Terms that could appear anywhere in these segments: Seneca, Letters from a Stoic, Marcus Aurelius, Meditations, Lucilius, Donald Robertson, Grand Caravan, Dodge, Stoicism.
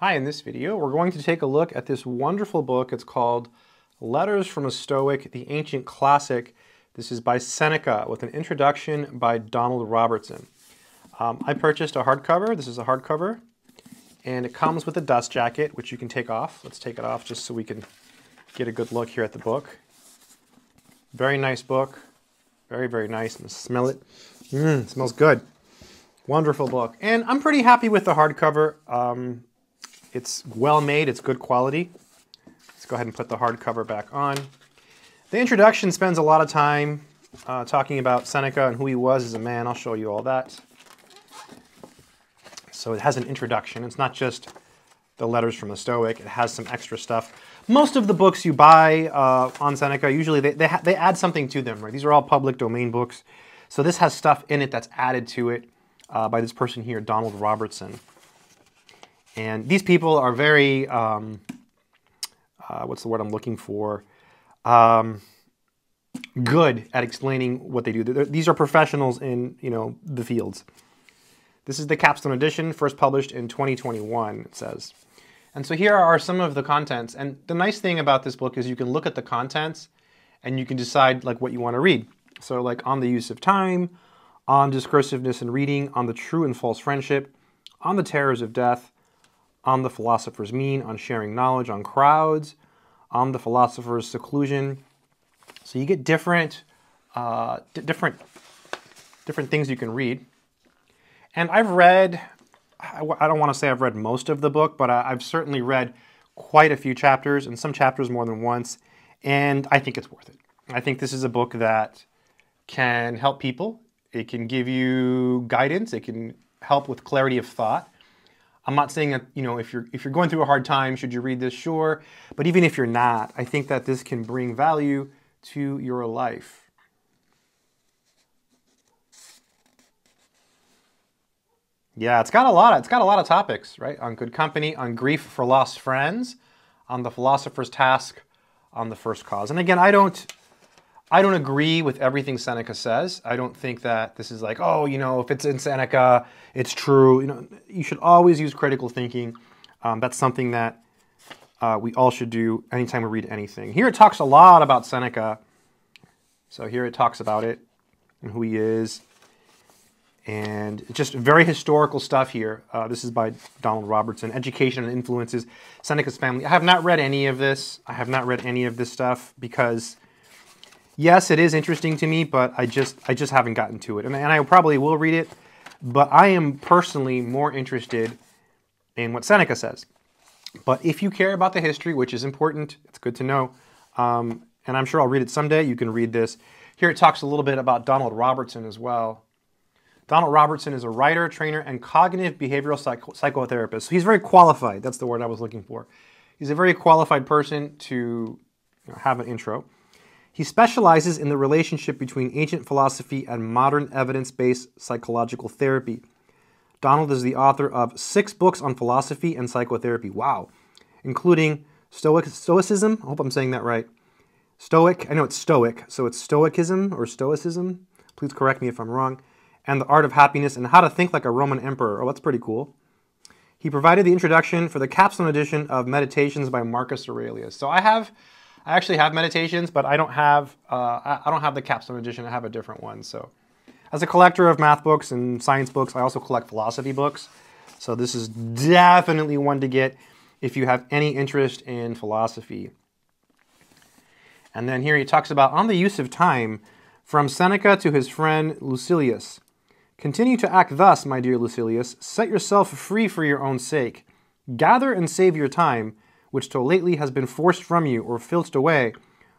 Hi, in this video, we're going to take a look at this wonderful book. It's called Letters from a Stoic, the Ancient Classic. This is by Seneca with an introduction by Donald Robertson. I purchased a hardcover. This is a hardcover, and it comes with a dust jacket, which you can take off. Let's take it off just so we can get a good look here at the book. Very nice book. Very, very nice. And smell it. It smells good. Wonderful book. And I'm pretty happy with the hardcover. It's well made, it's good quality. Let's go ahead and put the hardcover back on. The introduction spends a lot of time talking about Seneca and who he was as a man. I'll show you all that. So it has an introduction. It's not just the Letters from a Stoic, it has some extra stuff. Most of the books you buy on Seneca, usually they add something to them, right? These are all public domain books. So this has stuff in it that's added to it by this person here, Donald Robertson. And these people are very, what's the word I'm looking for? Good at explaining what they do. These are professionals in, the fields. This is the capstone edition, first published in 2021, it says. And so here are some of the contents. And the nice thing about this book is you can look at the contents and you can decide like what you want to read. So like on the use of time, on discursiveness in reading, on the true and false friendship, on the terrors of death, on the philosopher's mean, on sharing knowledge, on crowds, on the philosopher's seclusion. So you get different things you can read. And I've read, I don't want to say I've read most of the book, but I've certainly read quite a few chapters, and some chapters more than once, and I think it's worth it. I think this is a book that can help people. It can give you guidance. It can help with clarity of thought. I'm not saying that, if you're going through a hard time, should you read this? Sure. But even if you're not, I think that this can bring value to your life. Yeah, it's got a lot of topics, right? On good company, on grief for lost friends, on the philosopher's task, on the first cause. And again, I don't agree with everything Seneca says. I don't think that this is like, oh, if it's in Seneca, it's true. You should always use critical thinking. That's something that we all should do anytime we read anything. Here it talks a lot about Seneca. So here it talks about it and who he is. And just very historical stuff here. This is by Donald Robertson. Education and Influences, Seneca's Family. I have not read any of this. I have not read any of this stuff because... yes, it is interesting to me, but I just haven't gotten to it. And I probably will read it, but I am personally more interested in what Seneca says. But if you care about the history, which is important, it's good to know, and I'm sure I'll read it someday, you can read this. Here it talks a little bit about Donald Robertson as well. Donald Robertson is a writer, trainer, and cognitive behavioral psychotherapist. So he's very qualified. That's the word I was looking for. He's a very qualified person to have an intro. He specializes in the relationship between ancient philosophy and modern evidence-based psychological therapy. Donald is the author of 6 books on philosophy and psychotherapy, wow, including Stoicism, I hope I'm saying that right, Stoic, I know it's Stoic, so it's Stoicism or Stoicism, please correct me if I'm wrong, and The Art of Happiness and How to Think Like a Roman Emperor, oh, that's pretty cool. He provided the introduction for the capstone edition of Meditations by Marcus Aurelius. So I actually have Meditations, but I don't have the capstone edition. I have a different one. So, as a collector of math books and science books, I also collect philosophy books. So this is definitely one to get if you have any interest in philosophy. And then here he talks about on the use of time, from Seneca to his friend Lucilius. Continue to act thus, my dear Lucilius. Set yourself free for your own sake. Gather and save your time, which till lately has been forced from you, or filched away,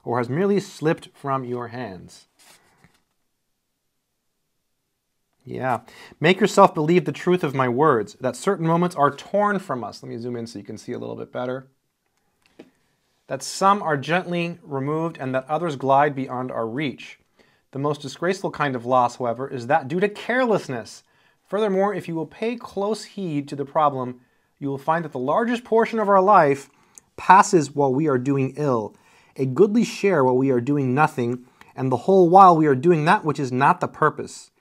or has merely slipped from your hands. Yeah. Make yourself believe the truth of my words, that certain moments are torn from us. Let me zoom in so you can see a little bit better. That some are gently removed, and that others glide beyond our reach. The most disgraceful kind of loss, however, is that due to carelessness. Furthermore, if you will pay close heed to the problem, you will find that the largest portion of our life passes while we are doing ill, a goodly share while we are doing nothing, and the whole while we are doing that which is not the purpose.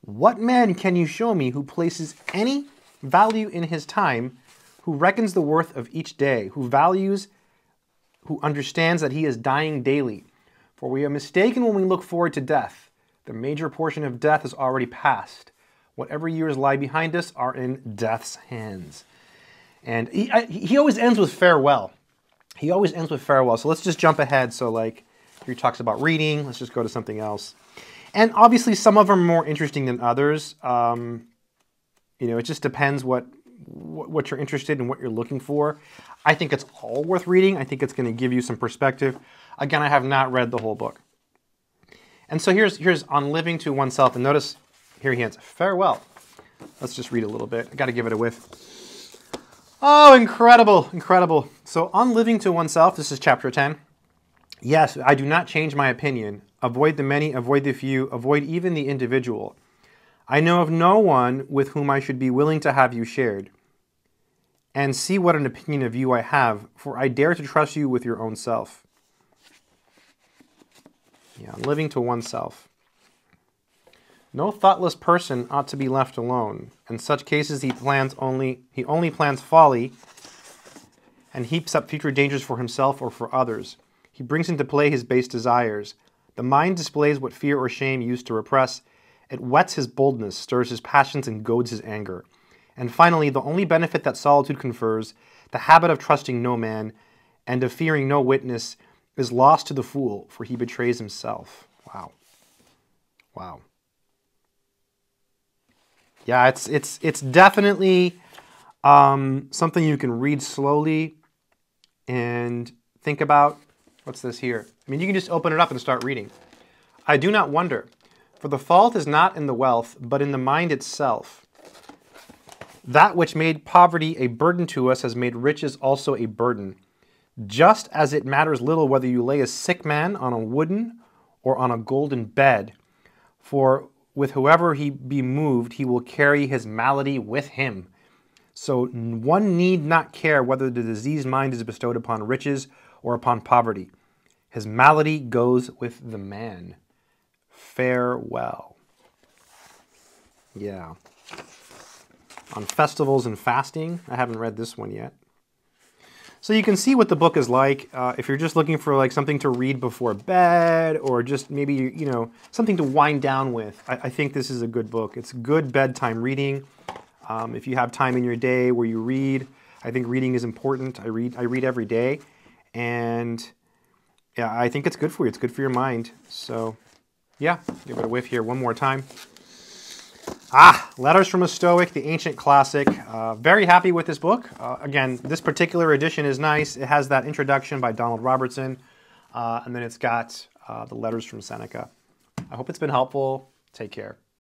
What man can you show me who places any value in his time, who reckons the worth of each day, who values, who understands that he is dying daily. For we are mistaken when we look forward to death. The major portion of death is already past. Whatever years lie behind us are in death's hands. And he always ends with farewell. He always ends with farewell. So let's just jump ahead. So like here he talks about reading. Let's just go to something else. And obviously some of them are more interesting than others. You know, it just depends what you're interested in, what you're looking for. I think it's all worth reading. I think it's going to give you some perspective. Again, I have not read the whole book. And so here's on living to oneself. And notice here he ends, farewell. Let's just read a little bit. I got to give it a whiff. Oh, incredible, incredible. So on living to oneself, this is chapter 10. Yes, I do not change my opinion. Avoid the many, avoid the few, avoid even the individual. I know of no one with whom I should be willing to have you shared. And see what an opinion of you I have, for I dare to trust you with your own self. Yeah, living to oneself. No thoughtless person ought to be left alone. In such cases he only plans folly and heaps up future dangers for himself or for others. He brings into play his base desires. The mind displays what fear or shame used to repress. It whets his boldness, stirs his passions, and goads his anger. And finally, the only benefit that solitude confers, the habit of trusting no man and of fearing no witness, is lost to the fool, for he betrays himself. Wow. Wow. Yeah, it's definitely something you can read slowly and think about. What's this here? I mean, you can just open it up and start reading. I do not wonder, for the fault is not in the wealth, but in the mind itself. That which made poverty a burden to us has made riches also a burden. Just as it matters little whether you lay a sick man on a wooden or on a golden bed, for with whoever he be moved, he will carry his malady with him. So one need not care whether the diseased mind is bestowed upon riches or upon poverty. His malady goes with the man. Farewell. Yeah. On festivals and fasting. I haven't read this one yet. So you can see what the book is like. If you're just looking for like something to read before bed, or just maybe, you know, something to wind down with, I think this is a good book. It's good bedtime reading. If you have time in your day where you read, I think reading is important. I read every day, and yeah, I think it's good for you. It's good for your mind. So yeah, give it a whiff here one more time. Ah, Letters from a Stoic, the ancient classic. Very happy with this book. Again, this particular edition is nice. It has that introduction by Donald Robertson, and then it's got the letters from Seneca. I hope it's been helpful. Take care.